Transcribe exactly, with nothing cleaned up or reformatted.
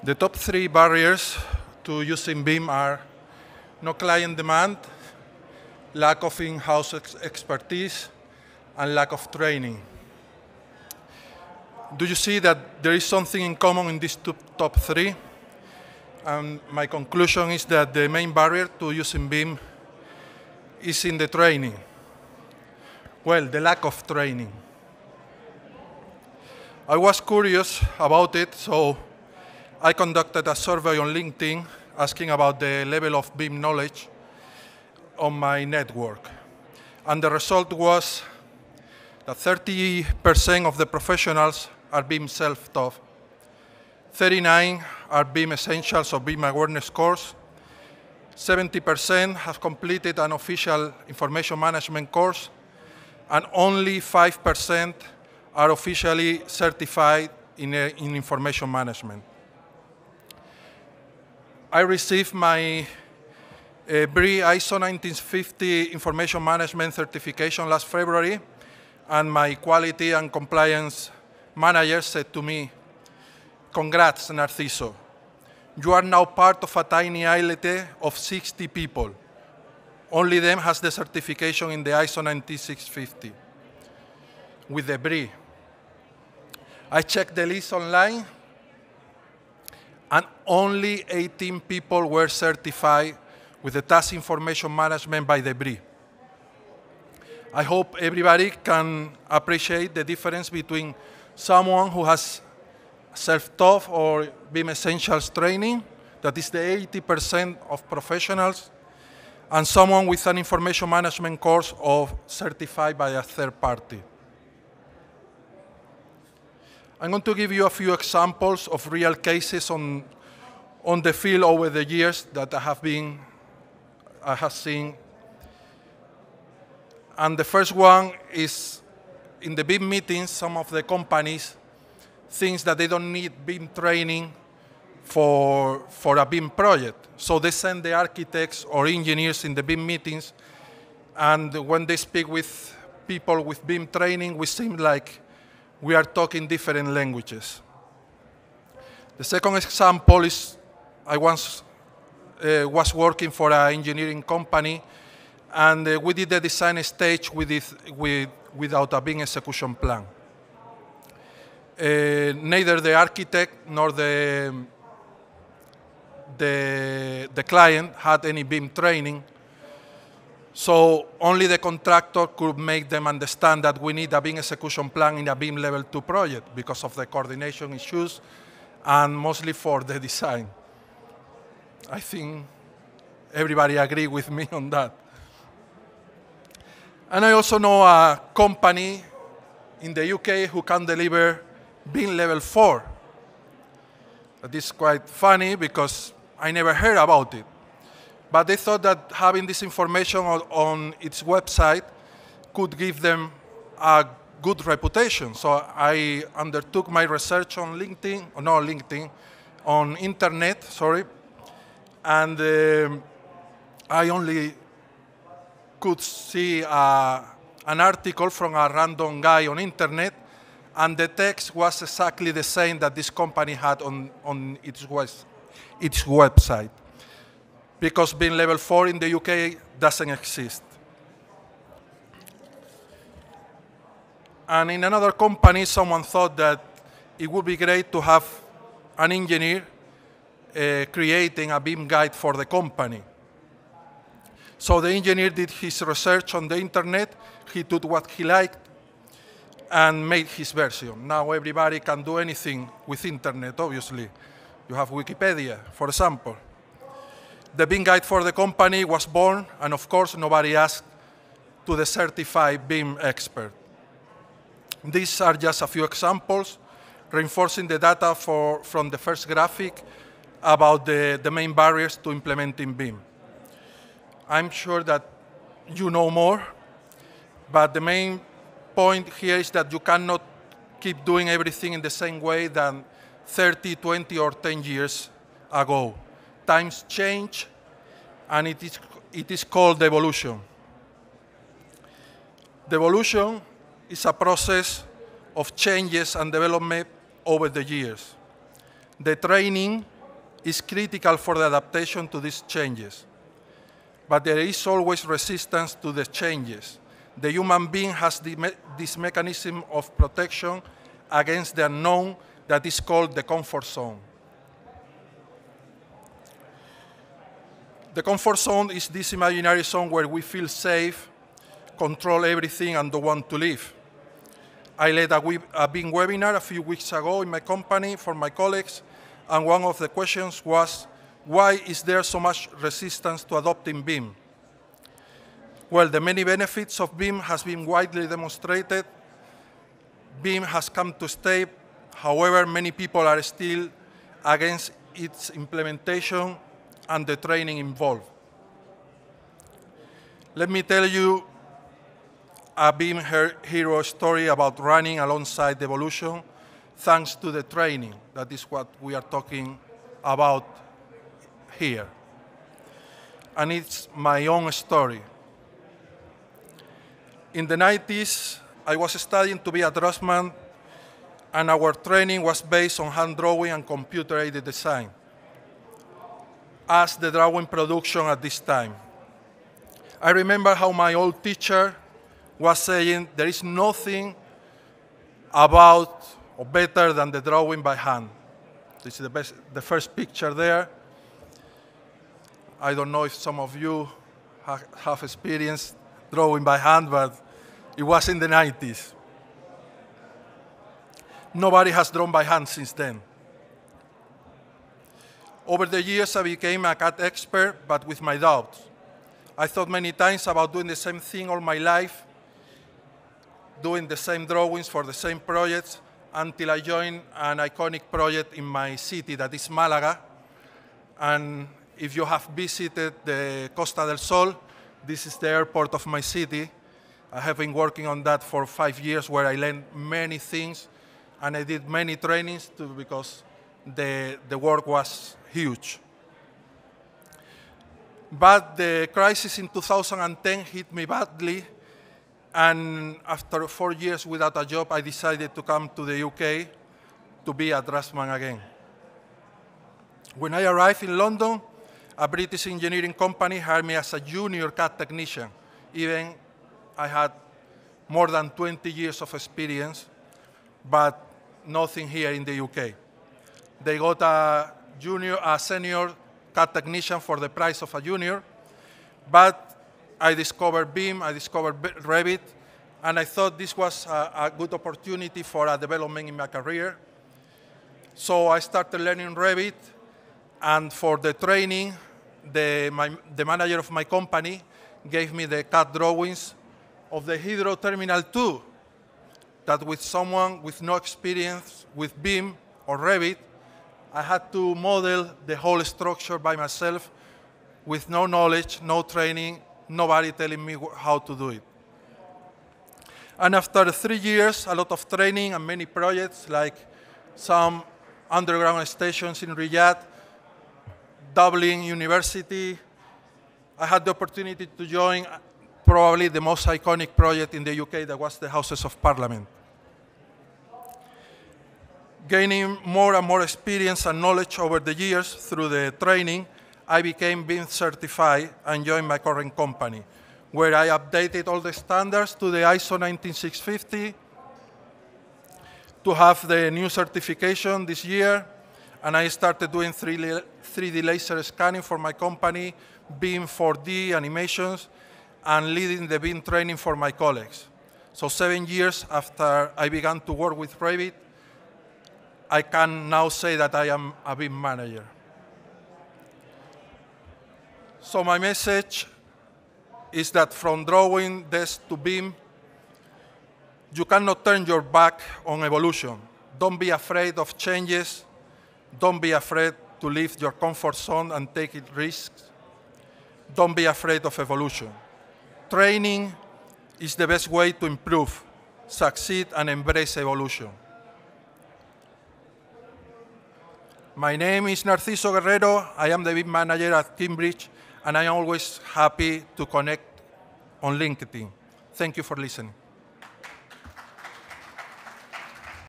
The top three barriers to using BIM are no client demand, lack of in-house ex expertise, and lack of training. Do you see that there is something in common in these two top three? And my conclusion is that the main barrier to using BIM is in the training. Well, the lack of training. I was curious about it, so I conducted a survey on LinkedIn asking about the level of BIM knowledge on my network. And the result was that thirty percent of the professionals are BIM self-taught, thirty-nine percent are BIM Essentials or BIM Awareness course, seventy percent have completed an official information management course, and only five percent are officially certified in, a, in information management. I received my uh, B R E ISO nineteen fifty Information Management certification last February, and my quality and compliance manager said to me, "Congrats, Narciso. You are now part of a tiny islet of sixty people. Only them has the certification in the ISO ninety-six fifty with the B R E." I checked the list online, and only eighteen people were certified with the task information management by the B R E. I hope everybody can appreciate the difference between someone who has self-taught or BIM Essentials training, that is the eighty percent of professionals, and someone with an information management course or certified by a third party. I'm going to give you a few examples of real cases on, on the field over the years that I have been, I have seen. And the first one is in the BIM meetings, some of the companies think that they don't need BIM training for, for a BIM project. So they send the architects or engineers in the BIM meetings, and when they speak with people with BIM training, we seem like we are talking different languages. The second example is I once uh, was working for an engineering company, and uh, we did the design stage with it, with, without a BIM execution plan. Uh, neither the architect nor the, the, the client had any BIM training, so only the contractor could make them understand that we need a BIM execution plan in a BIM Level two project because of the coordination issues and mostly for the design. I think everybody agrees with me on that. And I also know a company in the U K who can deliver BIM Level four. That is quite funny because I never heard about it. But they thought that having this information on, on its website could give them a good reputation. So I undertook my research on LinkedIn, or not LinkedIn, on internet, sorry. And um, I only could see uh, an article from a random guy on internet, and the text was exactly the same that this company had on, on its, its website. Because BIM Level four in the U K doesn't exist. And in another company, someone thought that it would be great to have an engineer uh, creating a BIM guide for the company. So the engineer did his research on the internet, he took what he liked, and made his version. Now everybody can do anything with internet, obviously. You have Wikipedia, for example. The BIM guide for the company was born, and of course, nobody asked to the certified BIM expert. These are just a few examples, reinforcing the data for, from the first graphic about the, the main barriers to implementing BIM. I'm sure that you know more, but the main point here is that you cannot keep doing everything in the same way than thirty, twenty, or ten years ago. Times change, and it is, it is called devolution. Devolution is a process of changes and development over the years. The training is critical for the adaptation to these changes, but there is always resistance to the changes. The human being has the me this mechanism of protection against the unknown that is called the comfort zone. The comfort zone is this imaginary zone where we feel safe, control everything, and don't want to leave. I led a, web a BIM webinar a few weeks ago in my company for my colleagues, and one of the questions was, why is there so much resistance to adopting BIM? Well, the many benefits of BIM has been widely demonstrated. BIM has come to stay. However, many people are still against its implementation and the training involved. Let me tell you a BIM hero story about running alongside evolution thanks to the training. That is what we are talking about here. And it's my own story. In the nineties, I was studying to be a draftsman, and our training was based on hand drawing and computer-aided design as the drawing production at this time. I remember how my old teacher was saying, there is nothing about or better than the drawing by hand. This is the, best, the first picture there. I don't know if some of you ha have experienced drawing by hand, but it was in the nineties. Nobody has drawn by hand since then. Over the years, I became a CAD expert, but with my doubts. I thought many times about doing the same thing all my life, doing the same drawings for the same projects, until I joined an iconic project in my city, that is Malaga. And if you have visited the Costa del Sol, this is the airport of my city. I have been working on that for five years, where I learned many things, and I did many trainings too, because the, the work was huge. But the crisis in two thousand ten hit me badly, and after four years without a job, I decided to come to the U K to be a draftsman again. When I arrived in London, a British engineering company hired me as a junior CAD technician. Even I had more than twenty years of experience, but nothing here in the U K. They got a junior, a senior CAD technician for the price of a junior, but I discovered BIM, I discovered Revit, and I thought this was a, a good opportunity for a development in my career. So I started learning Revit, and for the training, the, my, the manager of my company gave me the CAD drawings of the Hydro Terminal two, that with someone with no experience with BIM or Revit, I had to model the whole structure by myself with no knowledge, no training, nobody telling me how to do it. And after three years, a lot of training and many projects, like some underground stations in Riyadh, Dublin University, I had the opportunity to join probably the most iconic project in the U K, that was the Houses of Parliament. Gaining more and more experience and knowledge over the years through the training, I became BIM certified and joined my current company, where I updated all the standards to the ISO nineteen six fifty to have the new certification this year. And I started doing three D laser scanning for my company, BIM four D animations, and leading the BIM training for my colleagues. So seven years after I began to work with Revit, I can now say that I am a BIM manager. So my message is that from drawing desk to BIM, you cannot turn your back on evolution. Don't be afraid of changes. Don't be afraid to leave your comfort zone and take risks. Don't be afraid of evolution. Training is the best way to improve, succeed, and embrace evolution. My name is Narciso Guerrero. I am the BIM manager at Kilnbridge, and I am always happy to connect on LinkedIn. Thank you for listening.